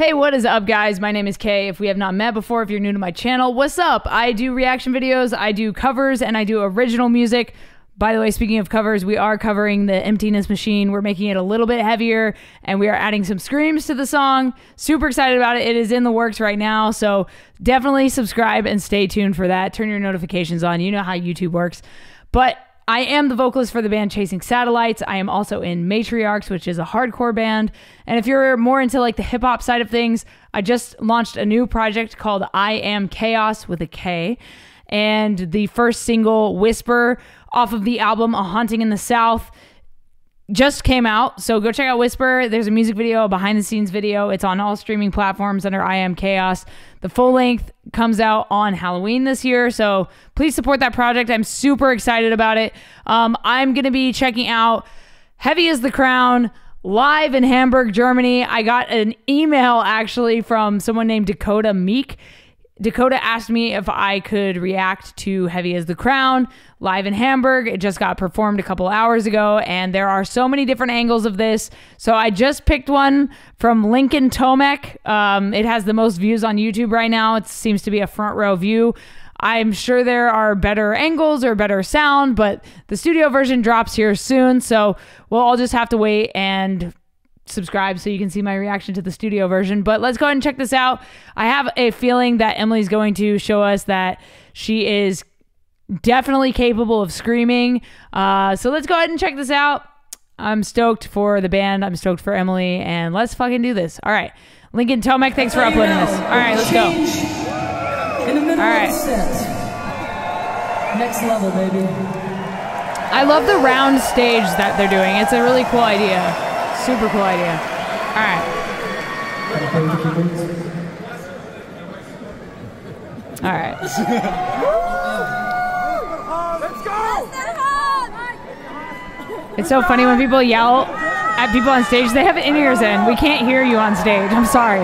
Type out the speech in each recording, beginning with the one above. Hey, what is up, guys? My name is Kay. If we have not met before, if you're new to my channel, what's up? I do reaction videos, I do covers, and I do original music. By the way, speaking of covers, we are covering The Emptiness Machine. We're making it a little bit heavier, and we are adding some screams to the song. Super excited about it. It is in the works right now, so definitely subscribe and stay tuned for that. Turn your notifications on. You know how YouTube works. But I am the vocalist for the band Chasing Satellites. I am also in Matriarchs, which is a hardcore band. And if you're more into like the hip hop side of things, I just launched a new project called I Am Chaos with a K. And the first single, Whisper, off of the album A Haunting in the South, just came out. So go check out Whisper. There's a music video, a behind the scenes video. It's on all streaming platforms under I Am Chaos. The full length comes out on Halloween this year, so please support that project. I'm super excited about it. I'm going to be checking out Heavy Is The Crown live in Hamburg, Germany. I got an email actually from someone named Dakota Meek. Dakota asked me if I could react to Heavy Is The Crown live in Hamburg. It just got performed a couple hours ago, and there are so many different angles of this. So I just picked one from Linkin Tomek. It has the most views on YouTube right now. It seems to be a front row view. I'm sure there are better angles or better sound, but the studio version drops here soon. So we'll all just have to wait and subscribe so you can see my reaction to the studio version. But let's go ahead and check this out. I have a feeling that Emily's going to show us that she is definitely capable of screaming. So let's go ahead and check this out. I'm stoked for the band. I'm stoked for Emily, and let's fucking do this. All right, Linkin Tomek, thanks for uploading this. All right, let's go. All right. Next level, baby. I love the round stage that they're doing. It's a really cool idea. Super cool idea. All right. All right. Let's go! It's so funny when people yell at people on stage. They have in-ears in. We can't hear you on stage. I'm sorry.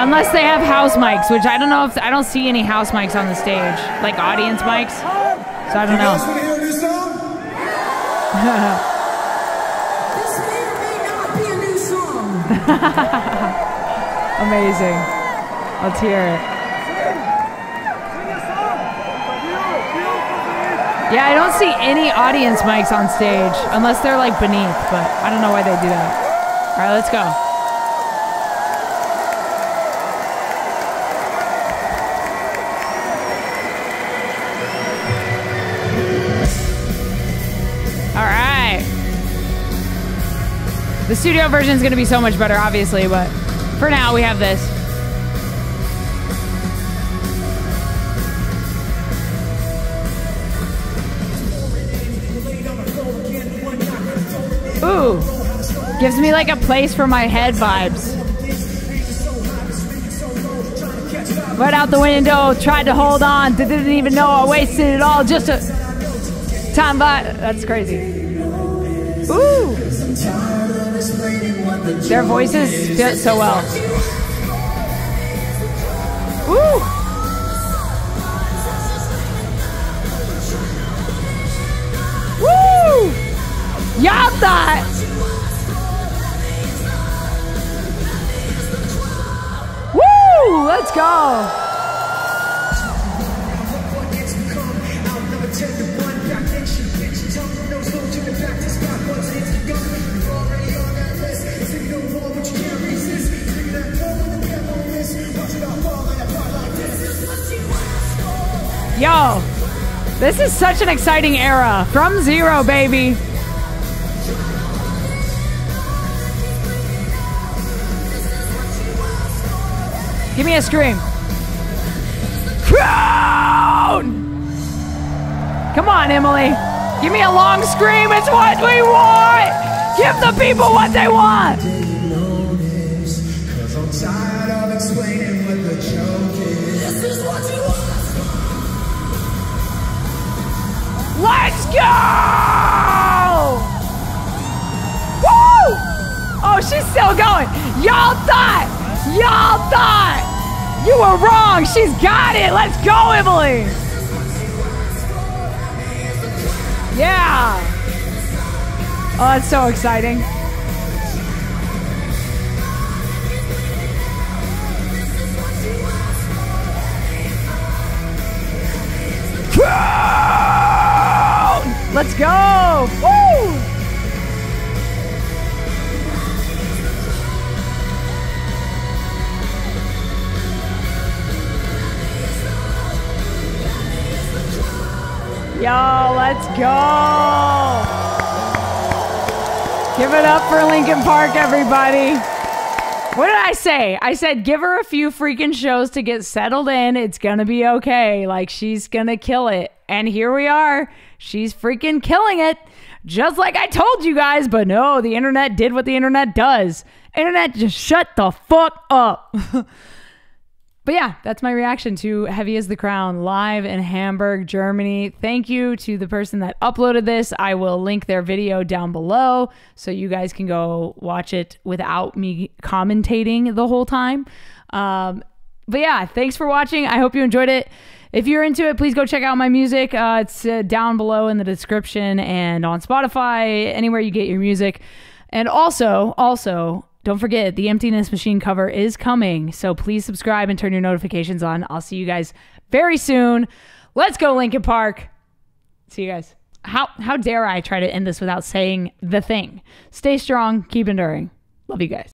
Unless they have house mics, which I don't know if... I don't see any house mics on the stage. Like audience mics. So I don't know. Amazing. Let's hear it. Yeah, I don't see any audience mics on stage unless they're like beneath, but I don't know why they do that. All right, let's go. The studio version is going to be so much better, obviously, but for now, we have this. Ooh. Gives me like a place for my head vibes. Right out the window, tried to hold on, didn't even know I wasted it all just a time by. That's crazy. Ooh. Their voices fit so well. Woo! Woo! Y'all thought! Woo! Let's go! Yo, this is such an exciting era. From Zero, baby. Give me a scream. Crown! Come on, Emily. Give me a long scream. It's what we want. Give the people what they want. Let's go! Woo! Oh, she's still going. Y'all thought. You were wrong. She's got it. Let's go, Emily. Yeah. Oh, that's so exciting. go! Woo! Yo, let's go! Give it up for Linkin Park, everybody. What did I say? I said, give her a few freaking shows to get settled in. It's gonna be okay. Like, she's gonna kill it. And here we are. She's freaking killing it. Just like I told you guys, but no, the internet did what the internet does. Internet, just shut the fuck up. But yeah, that's my reaction to Heavy Is The Crown live in Hamburg, Germany. Thank you to the person that uploaded this. I will link their video down below so you guys can go watch it without me commentating the whole time. But yeah, thanks for watching. I hope you enjoyed it. If you're into it, please go check out my music. It's down below in the description and on Spotify, anywhere you get your music. And also, don't forget, the Emptiness Machine cover is coming, so please subscribe and turn your notifications on. I'll see you guys very soon. Let's go, Linkin Park. See you guys. How dare I try to end this without saying the thing. Stay strong. Keep enduring. Love you guys.